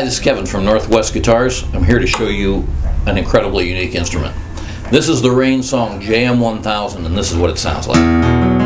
Hi, this is Kevin from Northwest Guitars. I'm here to show you an incredibly unique instrument. This is the Rain Song JM1000, and this is what it sounds like.